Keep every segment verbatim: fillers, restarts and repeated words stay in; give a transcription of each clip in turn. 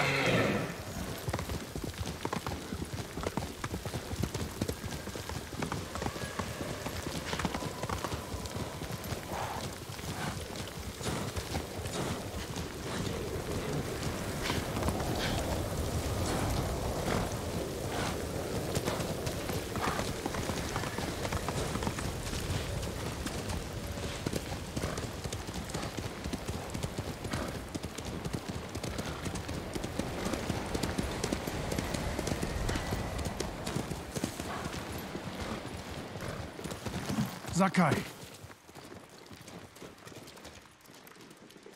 her! Sakai.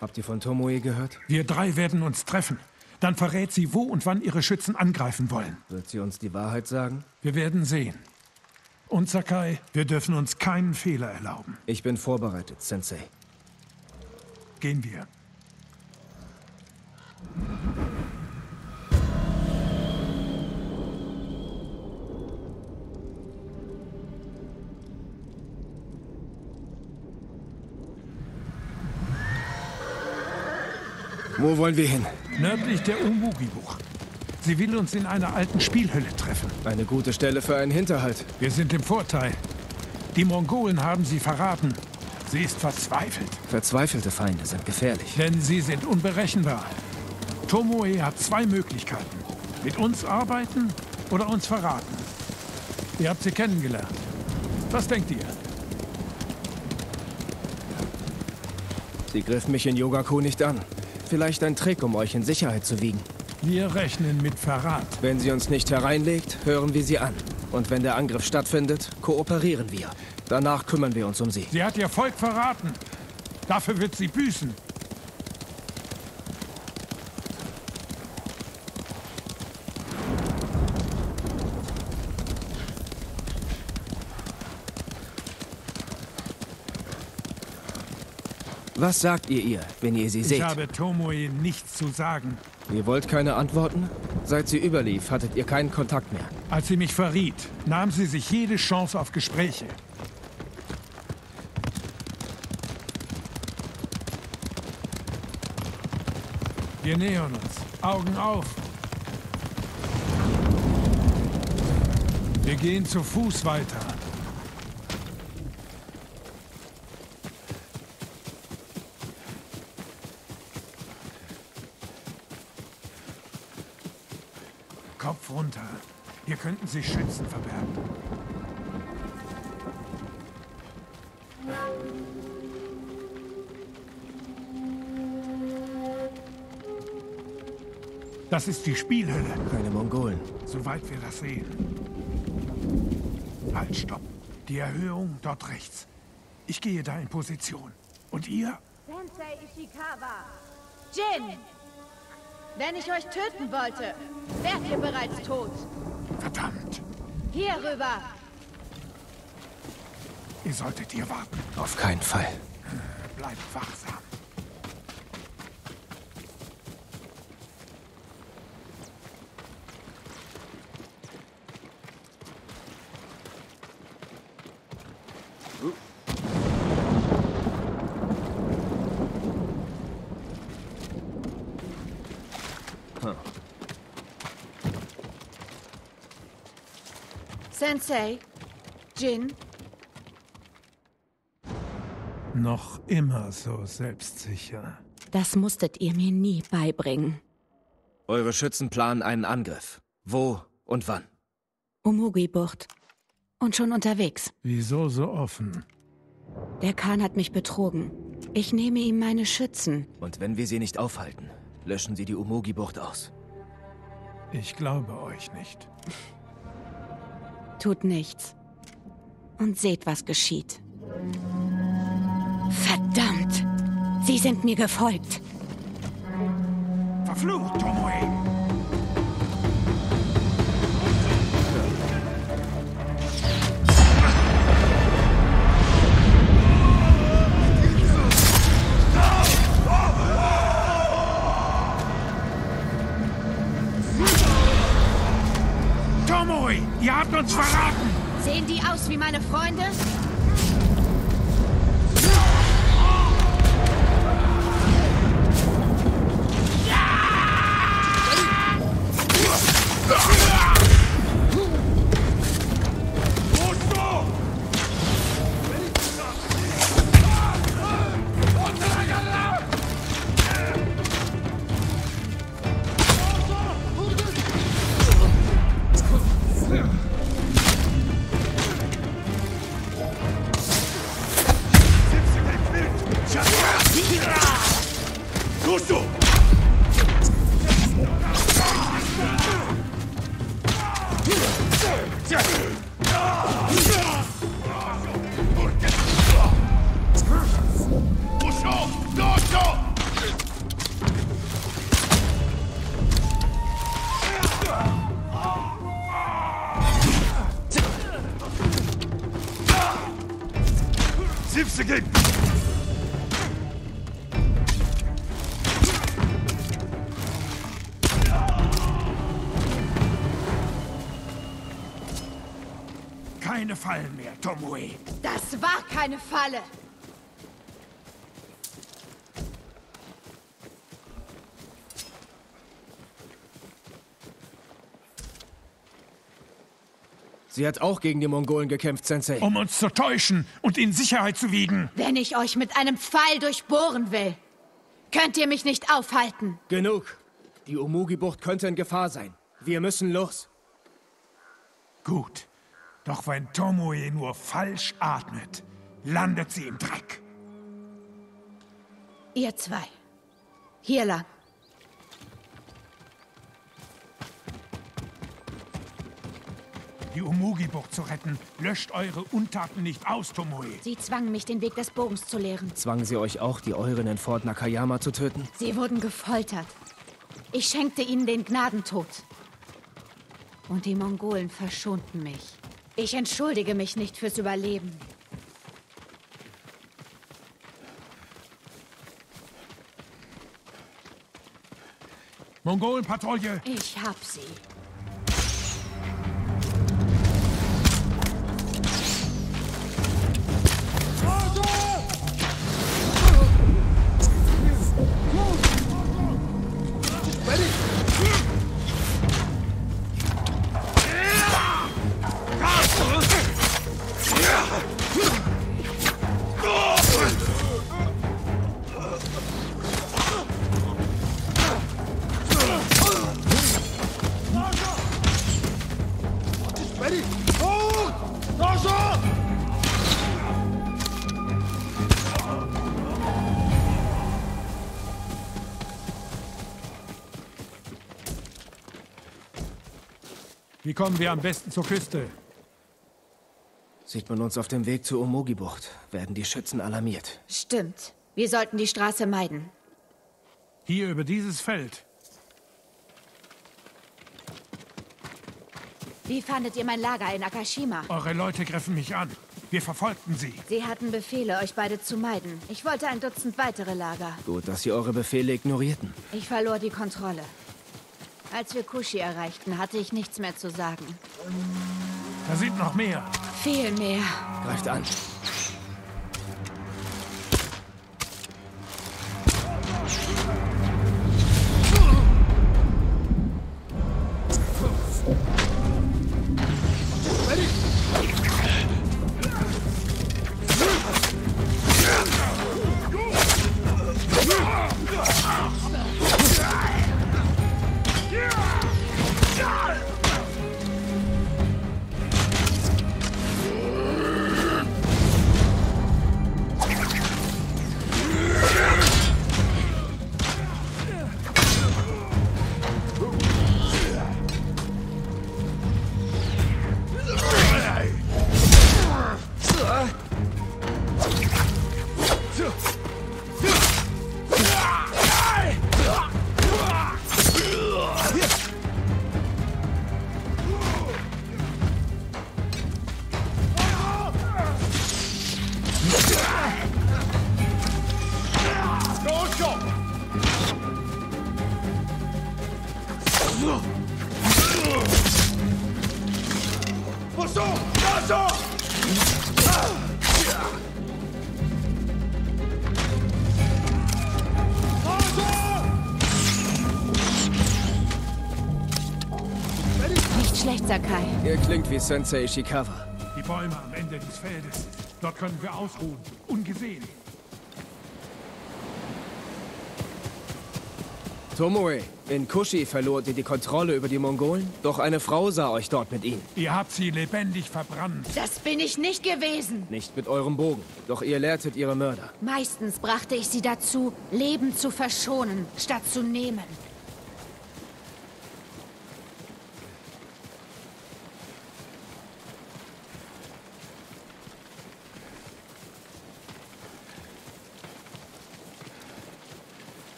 Habt ihr von Tomoe gehört? Wir drei werden uns treffen. Dann verrät sie, wo und wann ihre Schützen angreifen wollen. Wird sie uns die Wahrheit sagen? Wir werden sehen. Und Sakai, wir dürfen uns keinen Fehler erlauben. Ich bin vorbereitet, Sensei. Gehen wir. Wo wollen wir hin? Nördlich der Umbugi-Bucht. Sie will uns in einer alten Spielhölle treffen. Eine gute Stelle für einen Hinterhalt. Wir sind im Vorteil. Die Mongolen haben sie verraten. Sie ist verzweifelt. Verzweifelte Feinde sind gefährlich. Denn sie sind unberechenbar. Tomoe hat zwei Möglichkeiten. Mit uns arbeiten oder uns verraten. Ihr habt sie kennengelernt. Was denkt ihr? Sie griff mich in Yogaku nicht an. Vielleicht ein Trick, um euch in Sicherheit zu wiegen. Wir rechnen mit Verrat. Wenn sie uns nicht hereinlegt, hören wir sie an. Und wenn der Angriff stattfindet, kooperieren wir. Danach kümmern wir uns um sie. Sie hat ihr Volk verraten. Dafür wird sie büßen. Was sagt ihr ihr, wenn ihr sie seht? Ich habe Tomoe nichts zu sagen. Ihr wollt keine Antworten? Seit sie überlief, hattet ihr keinen Kontakt mehr. Als sie mich verriet, nahm sie sich jede Chance auf Gespräche. Wir nähern uns. Augen auf. Wir gehen zu Fuß weiter. Kopf runter. Hier könnten sich Schützen verbergen. Das ist die Spielhölle. Keine Mongolen. Soweit wir das sehen. Halt, stopp. Die Erhöhung dort rechts. Ich gehe da in Position. Und ihr? Sensei Ishikawa. Jin! Wenn ich euch töten wollte, wärt ihr bereits tot. Verdammt. Hier rüber. Ihr solltet hier warten. Auf keinen Fall. Bleibt wachsam. Sensei, Jin. Noch immer so selbstsicher. Das musstet ihr mir nie beibringen. Eure Schützen planen einen Angriff. Wo und wann? Umbugi-Bucht. Und schon unterwegs. Wieso so offen? Der Khan hat mich betrogen. Ich nehme ihm meine Schützen. Und wenn wir sie nicht aufhalten, löschen sie die Umbugi-Bucht aus. Ich glaube euch nicht. Tut nichts. Und seht, was geschieht. Verdammt! Sie sind mir gefolgt. Verflucht, Tomoe! Ihr habt uns verraten! Sehen die aus wie meine Freunde? Ja! Gehen! Keine Fallen mehr, Tomoe. Das war keine Falle. Sie hat auch gegen die Mongolen gekämpft, Sensei. Um uns zu täuschen und in Sicherheit zu wiegen. Wenn ich euch mit einem Pfeil durchbohren will, könnt ihr mich nicht aufhalten. Genug. Die Umbugi-Bucht könnte in Gefahr sein. Wir müssen los. Gut. Doch wenn Tomoe nur falsch atmet, landet sie im Dreck. Ihr zwei. Hier lang. Die Umbugi-Bucht zu retten, löscht eure Untaten nicht aus, Tomoe. Sie zwangen mich, den Weg des Bogens zu lehren. Zwangen sie euch auch, die euren in Fort Nakayama zu töten? Sie wurden gefoltert. Ich schenkte ihnen den Gnadentod. Und die Mongolen verschonten mich. Ich entschuldige mich nicht fürs Überleben. Mongolenpatrouille! Ich hab sie. Wie kommen wir am besten zur Küste? Sieht man uns auf dem Weg zur Umbugi-Bucht, werden die Schützen alarmiert. Stimmt. Wir sollten die Straße meiden. Hier über dieses Feld. Wie fandet ihr mein Lager in Akashima? Eure Leute griffen mich an. Wir verfolgten sie. Sie hatten Befehle, euch beide zu meiden. Ich wollte ein Dutzend weitere Lager. Gut, dass sie eure Befehle ignorierten. Ich verlor die Kontrolle. Als wir Kushi erreichten, hatte ich nichts mehr zu sagen. Da sind noch mehr. Viel mehr. Greift an. Sakai. Ihr klingt wie Sensei Ishikawa. Die Bäume am Ende des Feldes. Dort können wir ausruhen, ungesehen. Tomoe, in Kushi verlor ihr die Kontrolle über die Mongolen, doch eine Frau sah euch dort mit ihnen. Ihr habt sie lebendig verbrannt. Das bin ich nicht gewesen. Nicht mit eurem Bogen, doch ihr lehrtet ihre Mörder. Meistens brachte ich sie dazu, Leben zu verschonen, statt zu nehmen.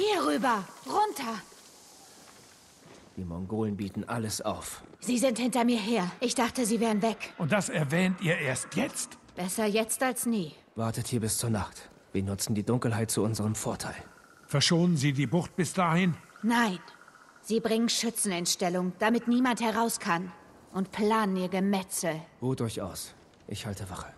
Hier rüber, runter. Mongolen bieten alles auf. Sie sind hinter mir her. Ich dachte, sie wären weg. Und das erwähnt ihr erst jetzt? Besser jetzt als nie. Wartet hier bis zur Nacht. Wir nutzen die Dunkelheit zu unserem Vorteil. Verschonen Sie die Bucht bis dahin? Nein. Sie bringen Schützen in Stellung, damit niemand heraus kann. Und planen ihr Gemetzel. Ruht euch aus. Ich halte Wache.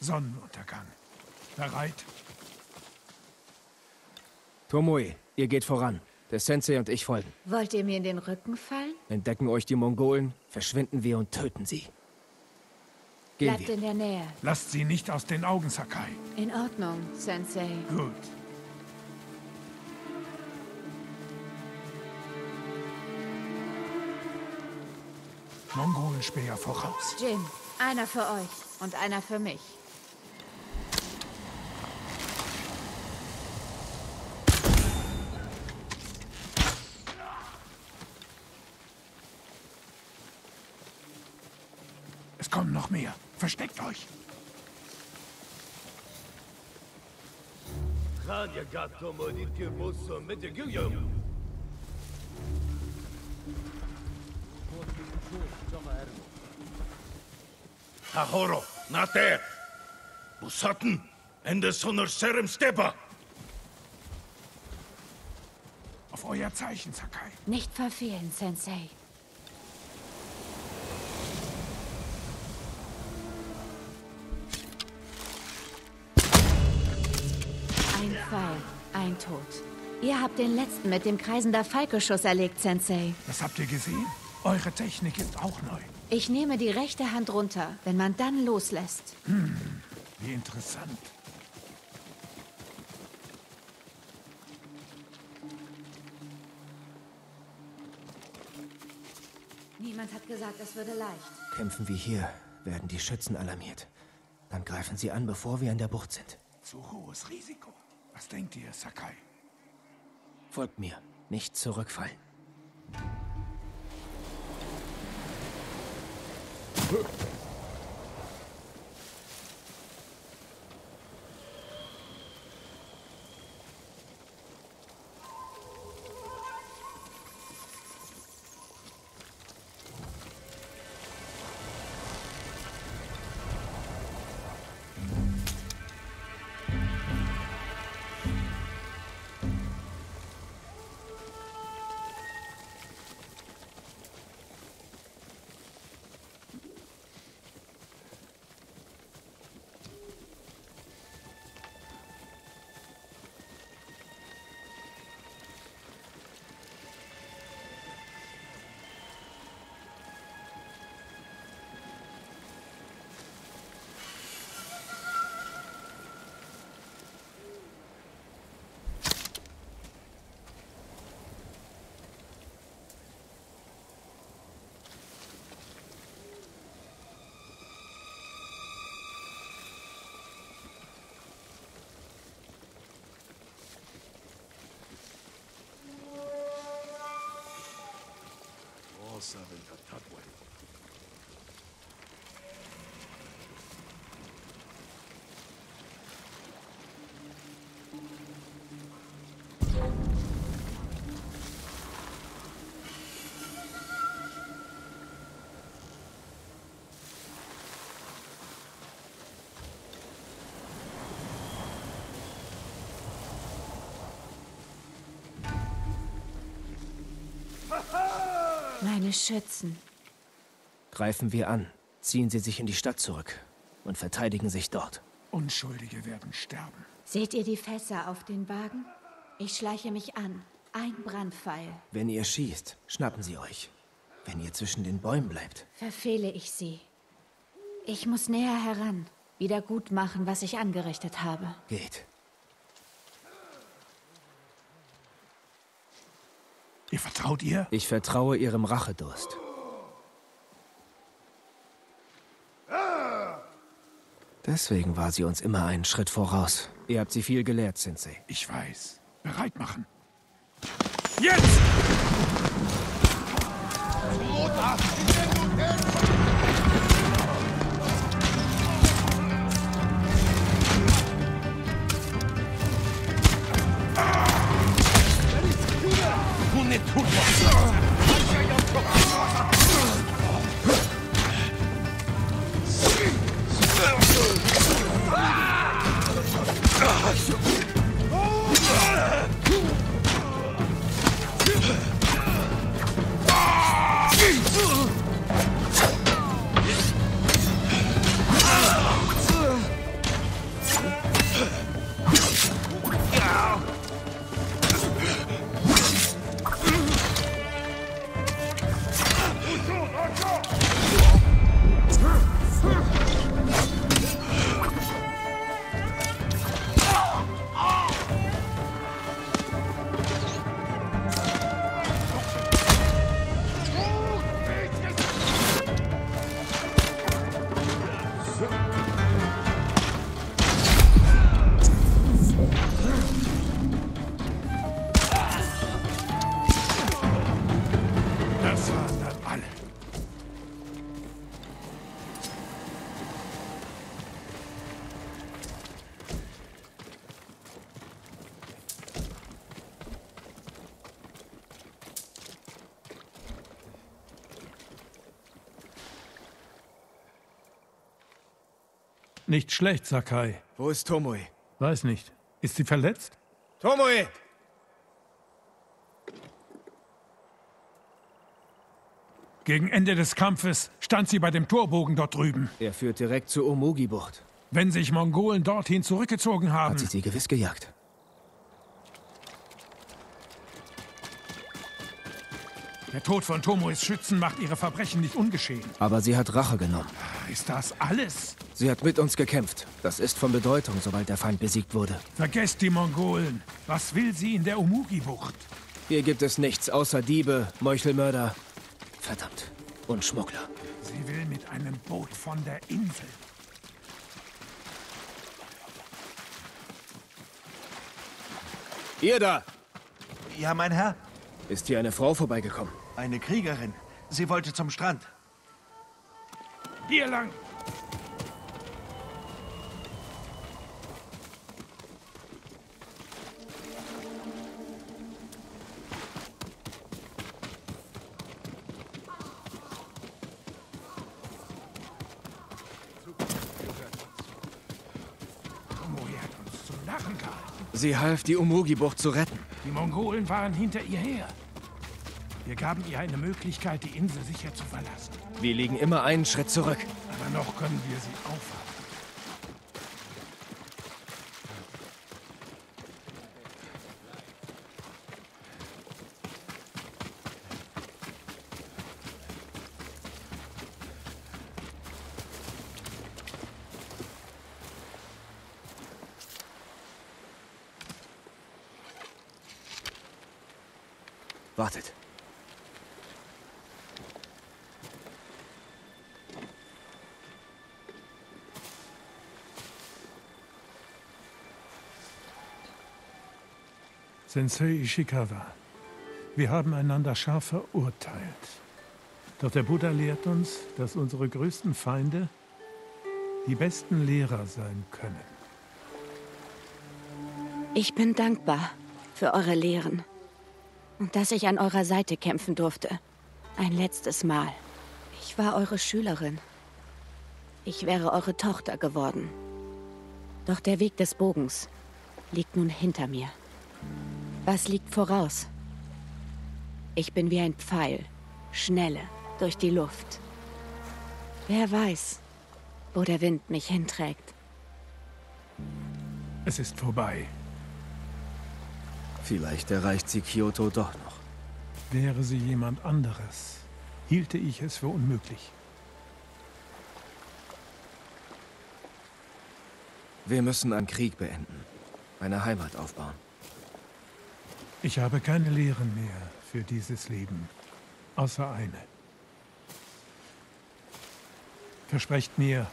Sonnenuntergang. Bereit? Tomoe, ihr geht voran. Der Sensei und ich folgen. Wollt ihr mir in den Rücken fallen? Entdecken euch die Mongolen, verschwinden wir und töten sie. Gehen Bleibt wir. in der Nähe. Lasst sie nicht aus den Augen, Sakai. In Ordnung, Sensei. Gut. Mongolenspäher voraus. Jin, einer für euch und einer für mich. Es kommen noch mehr. Versteckt euch. Ahoro, Nate! Busatten! Ende Sonner Serem Stepa! Auf euer Zeichen, Sakai. Nicht verfehlen, Sensei. Ein Pfeil, ein Tod. Ihr habt den letzten mit dem kreisender Falkeschuss erlegt, Sensei. Das habt ihr gesehen? Eure Technik ist auch neu. Ich nehme die rechte Hand runter, wenn man dann loslässt. Hm, wie interessant. Niemand hat gesagt, es würde leicht. Kämpfen wir hier, werden die Schützen alarmiert. Dann greifen sie an, bevor wir in der Bucht sind. Zu hohes Risiko. Was denkt ihr, Sakai? Folgt mir, nicht zurückfallen. Meine Schützen. Greifen wir an, ziehen sie sich in die Stadt zurück und verteidigen sich dort. Unschuldige werden sterben. Seht ihr die Fässer auf den Wagen? Ich schleiche mich an. Ein Brandpfeil. Wenn ihr schießt, schnappen sie euch. Wenn ihr zwischen den Bäumen bleibt, verfehle ich sie. Ich muss näher heran, wieder gut machen, was ich angerichtet habe. Geht. Ihr vertraut ihr? Ich vertraue ihrem Rachedurst. Deswegen war sie uns immer einen Schritt voraus. Ihr habt sie viel gelehrt, Sensei. Ich weiß. Bereit machen. Jetzt! Nicht schlecht, Sakai. Wo ist Tomoe? Weiß nicht. Ist sie verletzt? Tomoe! Gegen Ende des Kampfes stand sie bei dem Torbogen dort drüben. Er führt direkt zur Umbugi-Bucht. Wenn sich Mongolen dorthin zurückgezogen haben... Hat sie sie gewiss gejagt. Der Tod von Tomoes Schützen macht ihre Verbrechen nicht ungeschehen. Aber sie hat Rache genommen. Ist das alles? Sie hat mit uns gekämpft. Das ist von Bedeutung, sobald der Feind besiegt wurde. Vergesst die Mongolen. Was will sie in der Umbugi-Bucht? Hier gibt es nichts außer Diebe, Meuchelmörder, verdammt, und Schmuggler. Sie will mit einem Boot von der Insel. Ihr da! Ja, mein Herr? Ist hier eine Frau vorbeigekommen? Eine Kriegerin. Sie wollte zum Strand. Hier lang! Sie half, die Umbugi-Bucht zu retten. Die Mongolen waren hinter ihr her. Wir gaben ihr eine Möglichkeit, die Insel sicher zu verlassen. Wir liegen immer einen Schritt zurück. Aber noch können wir sie aufhalten. Wartet. Sensei Ishikawa, wir haben einander scharf verurteilt. Doch der Buddha lehrt uns, dass unsere größten Feinde die besten Lehrer sein können. Ich bin dankbar für eure Lehren und dass ich an eurer Seite kämpfen durfte. Ein letztes Mal. Ich war eure Schülerin. Ich wäre eure Tochter geworden. Doch der Weg des Bogens liegt nun hinter mir. Was liegt voraus? Ich bin wie ein Pfeil, schnelle, durch die Luft. Wer weiß, wo der Wind mich hinträgt. Es ist vorbei. Vielleicht erreicht sie Kyoto doch noch. Wäre sie jemand anderes, hielte ich es für unmöglich. Wir müssen einen Krieg beenden, eine Heimat aufbauen. Ich habe keine Lehren mehr für dieses Leben, außer eine. Versprecht mir,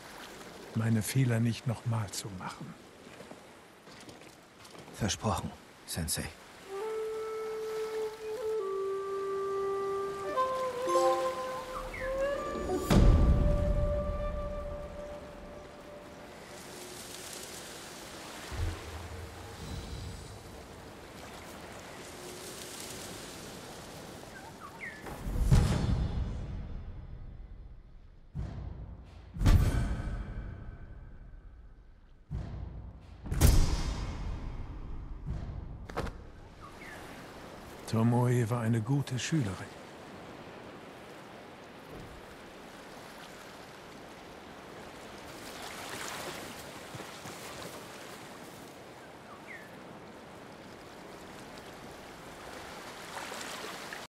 meine Fehler nicht nochmal zu machen. Versprochen, Sensei. Tomoe war eine gute Schülerin.